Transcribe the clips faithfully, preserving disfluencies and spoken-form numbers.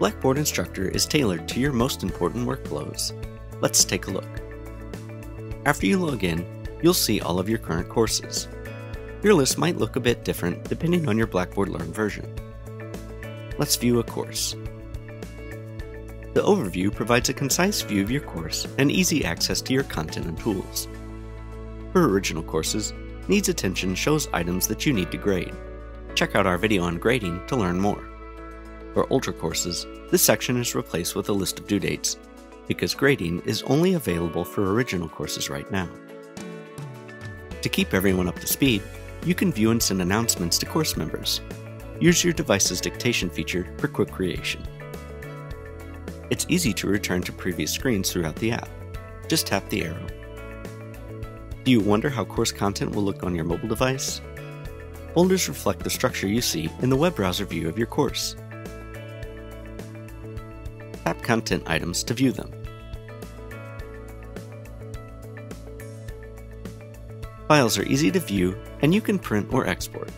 Blackboard Instructor is tailored to your most important workflows. Let's take a look. After you log in, you'll see all of your current courses. Your list might look a bit different depending on your Blackboard Learn version. Let's view a course. The overview provides a concise view of your course and easy access to your content and tools. For original courses, Needs Attention shows items that you need to grade. Check out our video on grading to learn more. For Ultra courses, this section is replaced with a list of due dates, because grading is only available for original courses right now. To keep everyone up to speed, you can view and send announcements to course members. Use your device's dictation feature for quick creation. It's easy to return to previous screens throughout the app. Just tap the arrow. Do you wonder how course content will look on your mobile device? Folders reflect the structure you see in the web browser view of your course. Tap content items to view them. Files are easy to view, and you can print or export.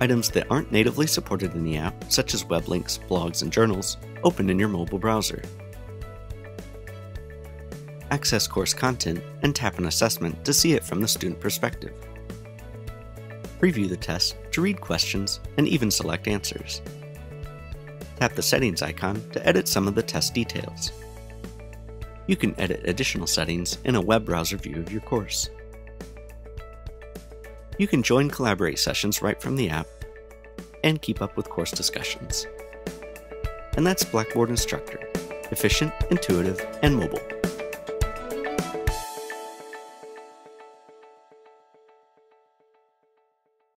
Items that aren't natively supported in the app, such as web links, blogs, and journals, open in your mobile browser. Access course content and tap an assessment to see it from the student perspective. Preview the test to read questions and even select answers. Tap the settings icon to edit some of the test details. You can edit additional settings in a web browser view of your course. You can join Collaborate sessions right from the app and keep up with course discussions. And that's Blackboard Instructor. Efficient, intuitive, and mobile.